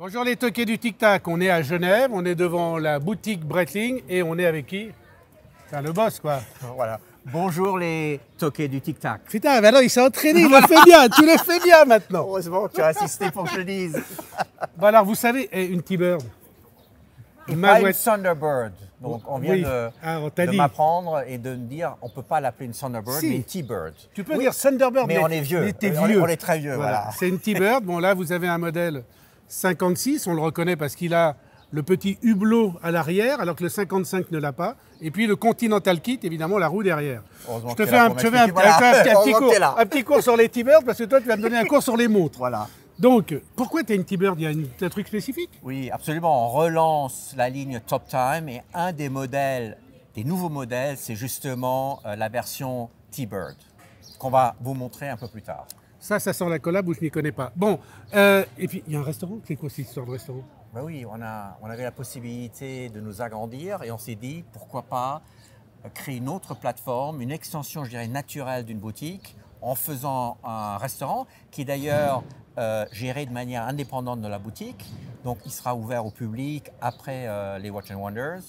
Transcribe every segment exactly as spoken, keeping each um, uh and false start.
Bonjour les toqués du Tic Tac, on est à Genève, on est devant la boutique Breitling et on est avec qui? Enfin, le boss quoi. Voilà. Bonjour les toqués du Tic Tac. Putain, maintenant il s'est entraîné, il le fait bien, tu le fais bien maintenant. Heureusement que tu as assisté pour que je le dise. Bon alors vous savez, une T-Bird. Et pas une Thunderbird. Donc on vient oui. de, ah, de m'apprendre et de me dire, on ne peut pas l'appeler une Thunderbird, si. mais une T-Bird. Tu peux oui, dire Thunderbird, mais, mais on est vieux. Mais t'es vieux. On, on est très vieux, voilà. voilà. C'est une T-Bird. Bon là, vous avez un modèle cinquante-six, on le reconnaît parce qu'il a le petit hublot à l'arrière, alors que le cinquante-cinq ne l'a pas. Et puis le Continental Kit, évidemment, la roue derrière. Je te fais un petit cours sur les T-Birds parce que toi, tu vas me donner un cours sur les montres. Voilà. Donc, pourquoi tu as une T-Bird? Il y a un truc spécifique? Oui, absolument. On relance la ligne Top Time et un des modèles, des nouveaux modèles, c'est justement euh, la version T-Bird qu'on va vous montrer un peu plus tard. Ça, ça sent la collab où je n'y connais pas. Bon, euh, et puis il y a un restaurant. C'est quoi cette histoire de restaurant? Ben oui, on, a, on avait la possibilité de nous agrandir et on s'est dit pourquoi pas créer une autre plateforme, une extension, je dirais, naturelle d'une boutique en faisant un restaurant qui d'ailleurs... Mmh. Euh, géré de manière indépendante de la boutique. Donc, il sera ouvert au public après euh, les Watch and Wonders.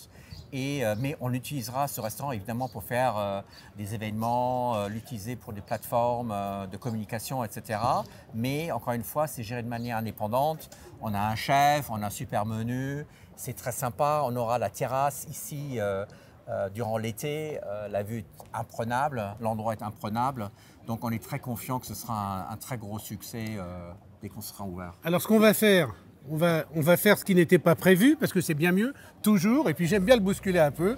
Et, euh, mais on utilisera ce restaurant évidemment pour faire euh, des événements, euh, l'utiliser pour des plateformes euh, de communication, et cetera. Mais encore une fois, c'est géré de manière indépendante. On a un chef, on a un super menu. C'est très sympa. On aura la terrasse ici euh, euh, durant l'été. Euh, la vue est imprenable, l'endroit est imprenable. Donc, on est très confiant que ce sera un, un très gros succès euh, dès qu'on sera ouvert. Alors, ce qu'on va faire, on va, on va faire ce qui n'était pas prévu, parce que c'est bien mieux, toujours. Et puis, j'aime bien le bousculer un peu.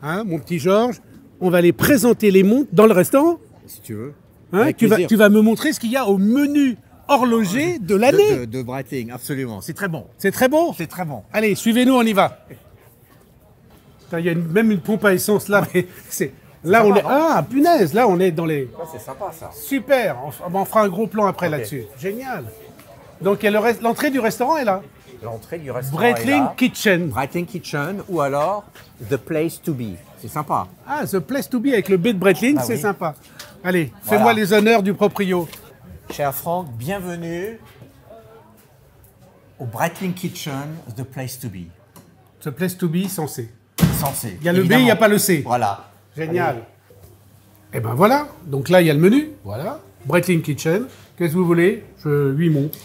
Hein, mon petit Georges, on va aller présenter les montres dans le restaurant. Si tu veux. Hein, tu, vas, tu vas me montrer ce qu'il y a au menu horloger de l'année. De, de, de Breitling, absolument. C'est très bon. C'est très bon. C'est très bon. Allez, suivez-nous, on y va. Il y a une, même une pompe à essence là, mais c'est... Là, on est... Ah, punaise, là, on est dans les... C'est sympa, ça. Super, on, on fera un gros plan après okay. là-dessus. Génial. Donc, l'entrée du restaurant est là. L'entrée du restaurant Breitling est là. Kitchen. Breitling Kitchen ou alors The Place to Be. C'est sympa. Ah, The Place to Be avec le B de Breitling, ah, c'est oui. sympa. Allez, fais-moi voilà. les honneurs du proprio. Cher Franck, bienvenue au Breitling Kitchen, The Place to Be. The Place to Be, censé. Censé. Il y a évidemment. Le B, il n'y a pas le C. Voilà. Génial. Allez. Et ben voilà. Donc là, il y a le menu. Voilà. Breitling Kitchen. Qu'est-ce que vous voulez? Je huit montres.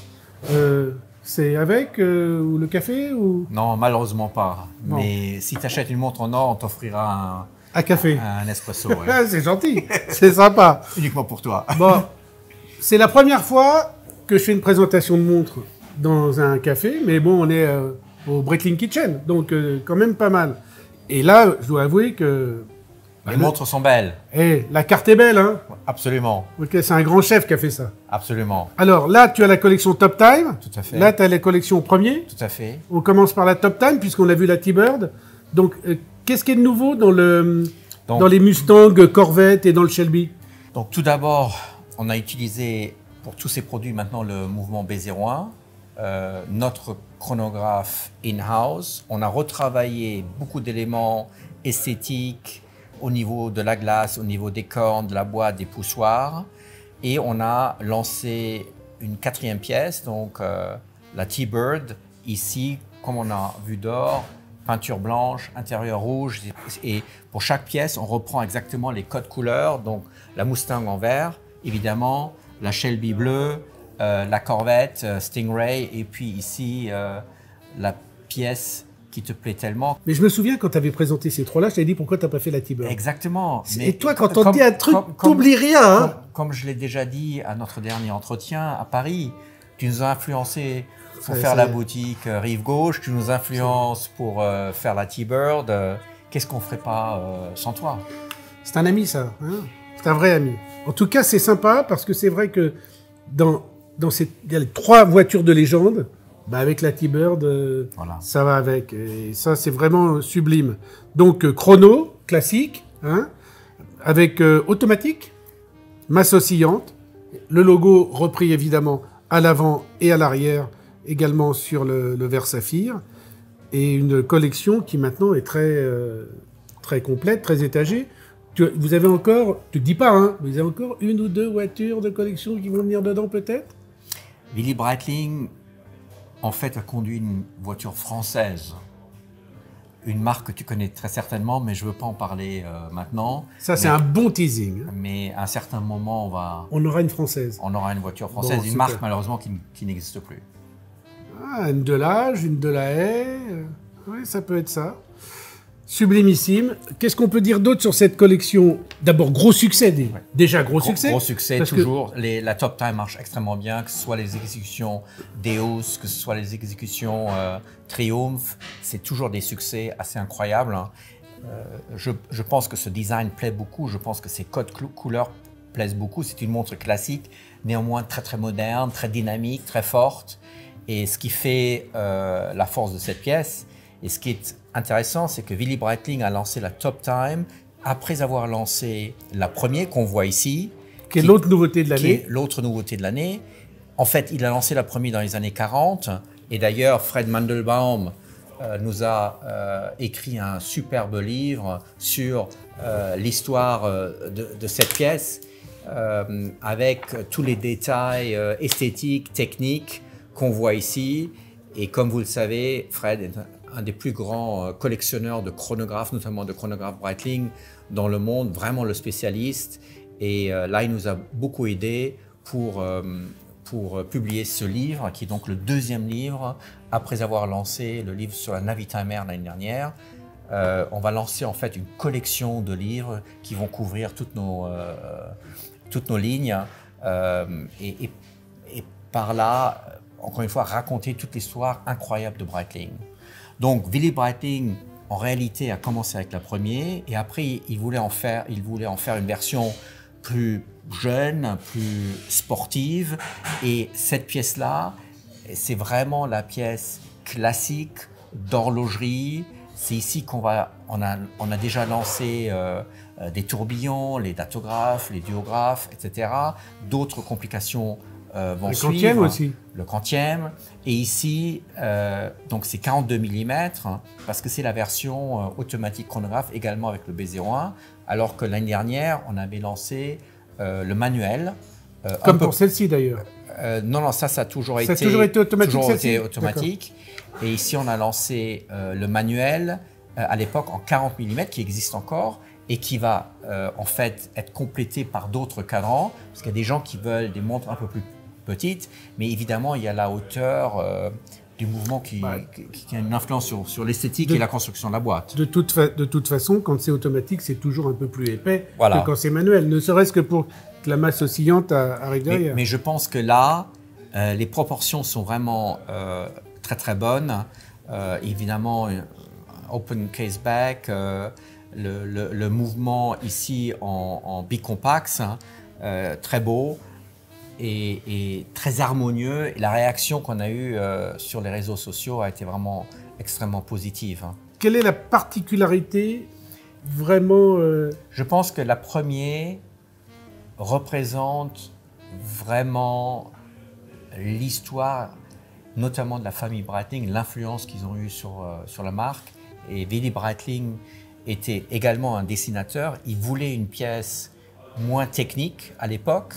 Euh, c'est avec euh, ou le café ou... Non, malheureusement pas. Non. Mais si tu achètes une montre en or, on t'offrira un... un café. Un espresso. Ouais. C'est gentil. C'est sympa. Uniquement pour toi. Bon. C'est la première fois que je fais une présentation de montre dans un café. Mais bon, on est euh, au Breitling Kitchen. Donc euh, quand même pas mal. Et là, je dois avouer que... Les le... montres sont belles. Eh, la carte est belle, hein? Absolument. Ok, c'est un grand chef qui a fait ça. Absolument. Alors là, tu as la collection Top Time. Tout à fait. Là, tu as la collection Premier. Tout à fait. On commence par la Top Time, puisqu'on a vu la T-Bird. Donc, euh, qu'est-ce qui est de nouveau dans, le, donc, dans les Mustang, Corvette et dans le Shelby? Donc, tout d'abord, on a utilisé pour tous ces produits maintenant le mouvement B zéro un, euh, notre chronographe in-house. On a retravaillé beaucoup d'éléments esthétiques, au niveau de la glace, au niveau des cornes, de la boîte, des poussoirs. Et on a lancé une quatrième pièce, donc euh, la T-Bird, ici, comme on a vu d'or, peinture blanche, intérieur rouge. Et pour chaque pièce, on reprend exactement les codes couleurs, donc la Mustang en vert, évidemment, la Shelby bleue, euh, la Corvette, euh, Stingray, et puis ici, euh, la pièce qui te plaît tellement. Mais je me souviens quand tu avais présenté ces trois-là, je t'avais dit pourquoi tu n'as pas fait la T-Bird. Exactement. Mais et toi, quand on comme, dit un truc, t'oublies rien. Hein? Comme, comme je l'ai déjà dit à notre dernier entretien à Paris, tu nous as influencés pour ouais, faire la boutique euh, Rive Gauche, tu nous influences pour euh, faire la T-Bird. Euh, Qu'est-ce qu'on ne ferait pas euh, sans toi? C'est un ami, ça. Hein? C'est un vrai ami. En tout cas, c'est sympa parce que c'est vrai que dans, dans ces y a les trois voitures de légende, bah avec la T-Bird, euh, voilà. ça va avec. Et ça, c'est vraiment sublime. Donc, euh, chrono, classique, hein, avec euh, automatique, masse oscillante, le logo repris évidemment à l'avant et à l'arrière, également sur le, le vert saphir, et une collection qui maintenant est très, euh, très complète, très étagée. Tu, vous avez encore, tu te dis pas, hein, vous avez encore une ou deux voitures de collection qui vont venir dedans peut-être? Willy Breitling en fait, a conduit une voiture française. Une marque que tu connais très certainement, mais je ne veux pas en parler euh, maintenant. Ça, c'est un bon teasing. Mais à un certain moment, on va... On aura une française. On aura une voiture française, bon, une marque, malheureusement, qui, qui n'existe plus. Ah, une de l'âge, une de la haie. Oui, ça peut être ça. Sublimissime. Qu'est-ce qu'on peut dire d'autre sur cette collection? D'abord, gros succès. Des... Ouais. Déjà, gros, gros succès. Gros succès, parce toujours. Que... Les, la Top Time marche extrêmement bien, que ce soit les exécutions Deus, que ce soit les exécutions euh, Triumph. C'est toujours des succès assez incroyables. Hein. Euh, je, je pense que ce design plaît beaucoup. Je pense que ces codes couleurs plaisent beaucoup. C'est une montre classique, néanmoins très, très moderne, très dynamique, très forte. Et ce qui fait euh, la force de cette pièce, et ce qui est intéressant, c'est que Willy Breitling a lancé la Top Time après avoir lancé la première qu'on voit ici. Qui est l'autre nouveauté de l'année. L'autre nouveauté de l'année. En fait, il a lancé la première dans les années quarante. Et d'ailleurs, Fred Mandelbaum euh, nous a euh, écrit un superbe livre sur euh, l'histoire euh, de, de cette pièce, euh, avec tous les détails euh, esthétiques, techniques qu'on voit ici. Et comme vous le savez, Fred est un des plus grands collectionneurs de chronographes, notamment de chronographes Breitling dans le monde, vraiment le spécialiste. Et là, il nous a beaucoup aidé pour, pour publier ce livre, qui est donc le deuxième livre, après avoir lancé le livre sur la Navitimer l'année dernière. Euh, on va lancer en fait une collection de livres qui vont couvrir toutes nos, euh, toutes nos lignes. Euh, et, et, et par là, encore une fois, raconter toute l'histoire incroyable de Breitling. Donc, Willy Breitling, en réalité, a commencé avec la première, et après, il voulait en faire, il voulait en faire une version plus jeune, plus sportive. Et cette pièce-là, c'est vraiment la pièce classique d'horlogerie. C'est ici qu'on va, on a, on a déjà lancé euh, des tourbillons, les datographes, les duographes, et cetera. D'autres complications Euh, vont le suivre, quantième aussi. Le quantième. Et ici, euh, donc c'est quarante-deux millimètres, hein, parce que c'est la version euh, automatique chronographe, également avec le B zéro un, alors que l'année dernière, on avait lancé euh, le manuel. Euh, Comme pour celle-ci d'ailleurs. Euh, non, non, ça, ça a toujours ça été, a toujours été automatique. Toujours été automatique. Et ici, on a lancé euh, le manuel, euh, à l'époque, en quarante millimètres, qui existe encore, et qui va euh, en fait être complété par d'autres cadrans, parce qu'il y a des gens qui veulent des montres un peu plus petite, mais évidemment, il y a la hauteur euh, du mouvement qui, bah, qui, qui a une influence sur, sur l'esthétique et la construction de la boîte. De toute, fa de toute façon, quand c'est automatique, c'est toujours un peu plus épais voilà. que quand c'est manuel, ne serait-ce que pour que la masse oscillante à, à régler. Mais, mais je pense que là, euh, les proportions sont vraiment euh, très très bonnes. Euh, évidemment, open case back, euh, le, le, le mouvement ici en, en bicompax, hein, euh, très beau. Et, et très harmonieux. Et la réaction qu'on a eue euh, sur les réseaux sociaux a été vraiment extrêmement positive. Hein. Quelle est la particularité vraiment euh... Je pense que la première représente vraiment l'histoire, notamment de la famille Breitling, l'influence qu'ils ont eue sur, euh, sur la marque. Et Willy Breitling était également un dessinateur. Il voulait une pièce moins technique à l'époque.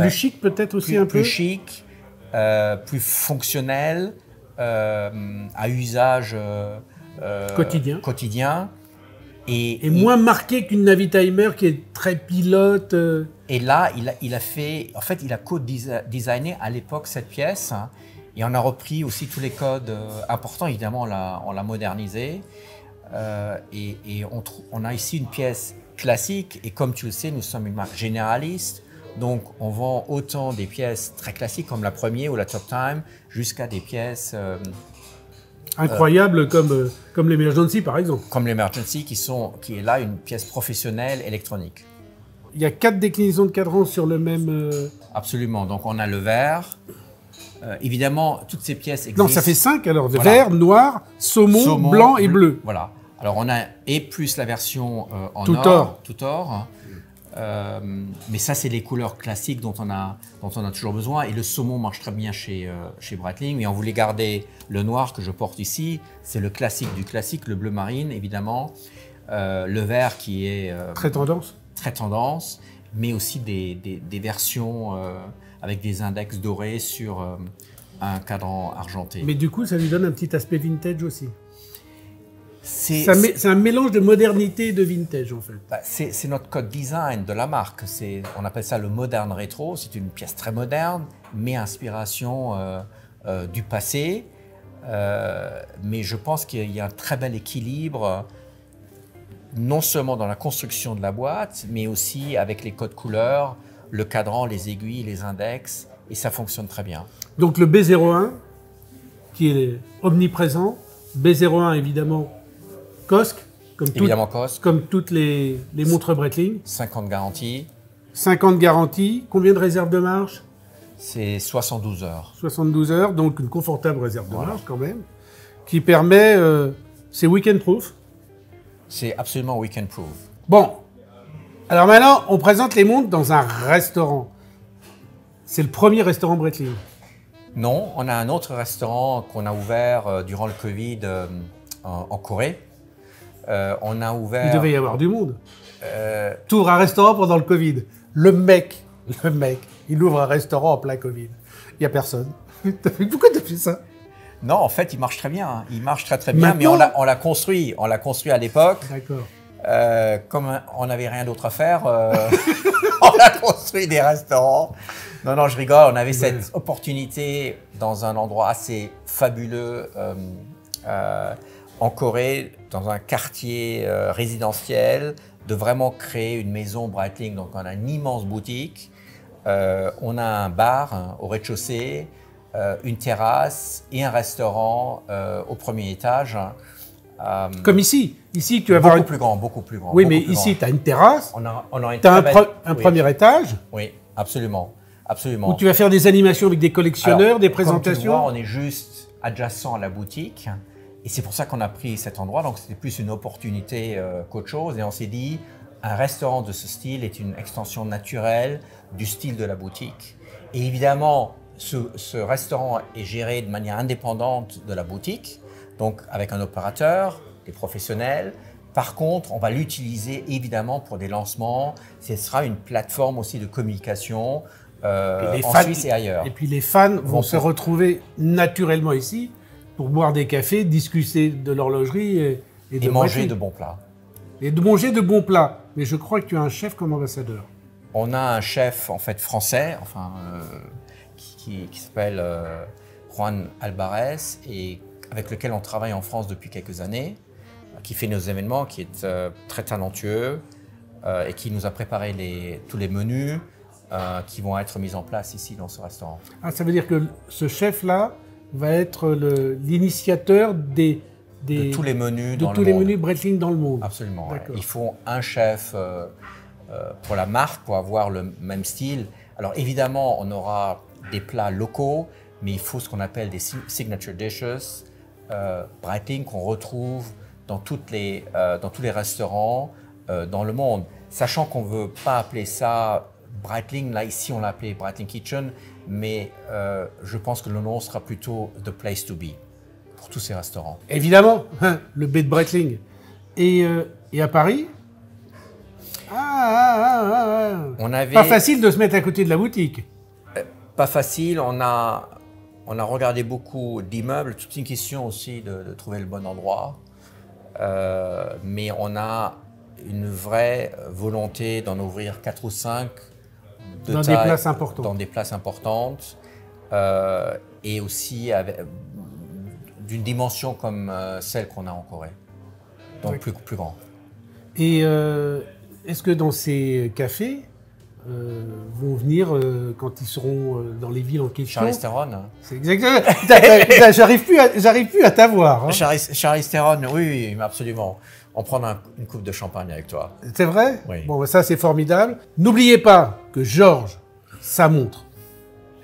Plus chic peut-être aussi plus, un peu Plus chic, euh, plus fonctionnel, euh, à usage euh, quotidien. quotidien. Et, et moins il... marqué qu'une Navitimer qui est très pilote. Euh... Et là, il a, il a fait... En fait, il a co-designé à l'époque cette pièce. Hein, et on a repris aussi tous les codes euh, importants. Évidemment, on l'a modernisé. Euh, et et on, on a ici une pièce classique. Et comme tu le sais, nous sommes une marque généraliste. Donc, on vend autant des pièces très classiques comme la première ou la Top Time, jusqu'à des pièces... Euh, incroyables euh, comme, euh, comme l'Emergency, par exemple. Comme l'Emergency, qui, qui est là une pièce professionnelle électronique. Il y a quatre déclinaisons de cadrans sur le même... Euh... Absolument. Donc, on a le vert. Euh, évidemment, toutes ces pièces existent. Non, ça fait cinq alors. Voilà. Vert, noir, saumon, saumon blanc et bleu. Voilà. Alors, on a et plus la version euh, en tout or. or. Tout or. Euh, mais ça, c'est les couleurs classiques dont on, a, dont on a toujours besoin. Et le saumon marche très bien chez, euh, chez Breitling. Mais on voulait garder le noir que je porte ici. C'est le classique du classique, le bleu marine, évidemment. Euh, le vert qui est... Euh, très tendance. Très tendance, mais aussi des, des, des versions euh, avec des index dorés sur, euh, un cadran argenté. Mais du coup, ça lui donne un petit aspect vintage aussi. C'est un mélange de modernité et de vintage, en fait. Bah, c'est notre code design de la marque. On appelle ça le moderne rétro. C'est une pièce très moderne, mais inspiration euh, euh, du passé. Euh, mais je pense qu'il y a un très bel équilibre, non seulement dans la construction de la boîte, mais aussi avec les codes couleurs, le cadran, les aiguilles, les index. Et ça fonctionne très bien. Donc le B zéro un, qui est omniprésent, B zéro un évidemment, C O S C, comme, tout, évidemment C O S C, comme toutes les, les montres Breitling. cinquante garanties. cinquante garanties. Combien de réserves de marche? C'est soixante-douze heures. soixante-douze heures, donc une confortable réserve de voilà. marche quand même, qui permet... Euh, c'est weekend proof. C'est absolument weekend proof. Bon, alors maintenant, on présente les montres dans un restaurant. C'est le premier restaurant Breitling. Non, on a un autre restaurant qu'on a ouvert euh, durant le Covid euh, en, en Corée. Euh, on a ouvert... Il devait y avoir du monde. Euh... Tu ouvres un restaurant pendant le Covid. Le mec, le mec, il ouvre un restaurant en plein Covid. Il n'y a personne. Pourquoi tu as fait ça? Non, en fait, il marche très bien. Hein. Il marche très très bien, maintenant... mais on l'a construit. On l'a construit à l'époque. D'accord. Euh, comme on n'avait rien d'autre à faire, euh, on a construit des restaurants. Non, non, je rigole. On avait cette opportunité dans un endroit assez fabuleux euh, euh, en Corée, dans un quartier euh, résidentiel, de vraiment créer une maison Breitling. Donc, on a une immense boutique, euh, on a un bar hein, au rez-de-chaussée, euh, une terrasse et un restaurant euh, au premier étage. Euh, Comme ici, ici tu vas avoir... Beaucoup plus grand, beaucoup plus grand. Oui, mais ici, tu as une terrasse, on a, on a une tu as un, belle... un oui. premier étage. Oui, absolument. Absolument. Où tu vas faire des animations avec des collectionneurs, alors, des présentations. Comme tu vois, on est juste adjacent à la boutique. Et c'est pour ça qu'on a pris cet endroit. Donc, c'était plus une opportunité euh, qu'autre chose. Et on s'est dit, un restaurant de ce style est une extension naturelle du style de la boutique. Et évidemment, ce, ce restaurant est géré de manière indépendante de la boutique. Donc, avec un opérateur, des professionnels. Par contre, on va l'utiliser évidemment pour des lancements. Ce sera une plateforme aussi de communication. Euh, en Suisse et ailleurs. Et puis les fans vont se retrouver naturellement ici pour boire des cafés, discuter de l'horlogerie et, et, de et manger de bons plats. Et de manger de bons plats. Mais je crois que tu as un chef comme ambassadeur. On a un chef en fait français, enfin euh, qui, qui, qui s'appelle euh, Juan Alvarez et avec lequel on travaille en France depuis quelques années, qui fait nos événements, qui est euh, très talentueux euh, et qui nous a préparé les, tous les menus. Euh, qui vont être mises en place ici dans ce restaurant. Ah, ça veut dire que ce chef-là va être l'initiateur des, des... de tous les menus dans le monde. De tous les menus Breitling dans le monde. Absolument. Ouais. Il faut un chef euh, euh, pour la marque, pour avoir le même style. Alors évidemment, on aura des plats locaux, mais il faut ce qu'on appelle des signature dishes euh, Breitling qu'on retrouve dans, toutes les, euh, dans tous les restaurants euh, dans le monde. Sachant qu'on ne veut pas appeler ça Breitling, là ici on l'a appelé Breitling Kitchen, mais euh, je pense que le nom sera plutôt The Place to Be pour tous ces restaurants. Évidemment, hein, le B de Breitling. Et, euh, et à Paris, ah, ah, ah, ah. On avait... pas facile de se mettre à côté de la boutique. Euh, pas facile, on a, on a regardé beaucoup d'immeubles, toute une question aussi de, de trouver le bon endroit, euh, mais on a une vraie volonté d'en ouvrir quatre ou cinq. De dans, taille, des places importantes. dans des places importantes euh, et aussi d'une dimension comme euh, celle qu'on a en Corée, donc oui. plus, plus grand. Et euh, est-ce que dans ces cafés euh, vont venir, euh, quand ils seront euh, dans les villes en question... Charlize Theron. C'est exactement... J'arrive plus à, à t'avoir. Hein. Charlize Theron, oui, oui, absolument. On prend un, une coupe de champagne avec toi. C'est vrai? Oui. Bon, ça, c'est formidable. N'oubliez pas que Georges, sa montre,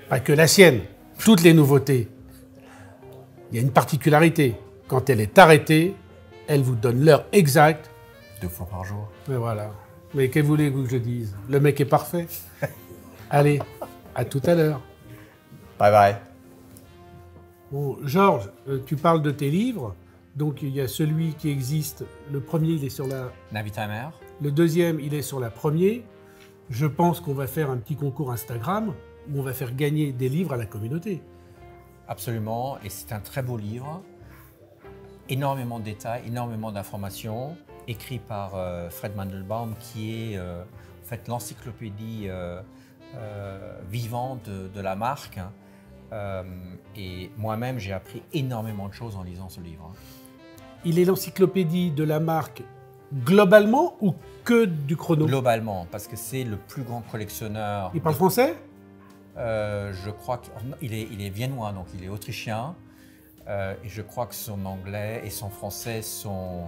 pas que la sienne, toutes les nouveautés, il y a une particularité. Quand elle est arrêtée, elle vous donne l'heure exacte. Deux fois par jour. Mais voilà. Mais que voulez-vous que je dise? Le mec est parfait. Allez, à tout à l'heure. Bye bye. Bon, Georges, tu parles de tes livres. Donc, il y a celui qui existe. Le premier, il est sur la... Navitimer. Le deuxième, il est sur la première. Je pense qu'on va faire un petit concours Instagram où on va faire gagner des livres à la communauté. Absolument, et c'est un très beau livre. Énormément de détails, énormément d'informations, écrit par euh, Fred Mandelbaum, qui est euh, en fait l'encyclopédie euh, euh, vivante de, de la marque. Euh, et moi-même, j'ai appris énormément de choses en lisant ce livre. Il est l'encyclopédie de la marque globalement ou que du chrono? Globalement, parce que c'est le plus grand collectionneur. Il parle de... français? euh, Je crois qu'il est, il est viennois, donc il est autrichien. Euh, et je crois que son anglais et son français sont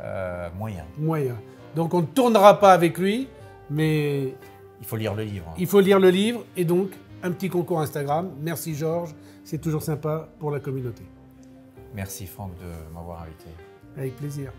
euh, moyens. Moyens. Donc on ne tournera pas avec lui, mais... Il faut lire le livre. Il faut lire le livre et donc un petit concours Instagram. Merci Georges, c'est toujours sympa pour la communauté. Merci Franck de m'avoir invité. Avec plaisir.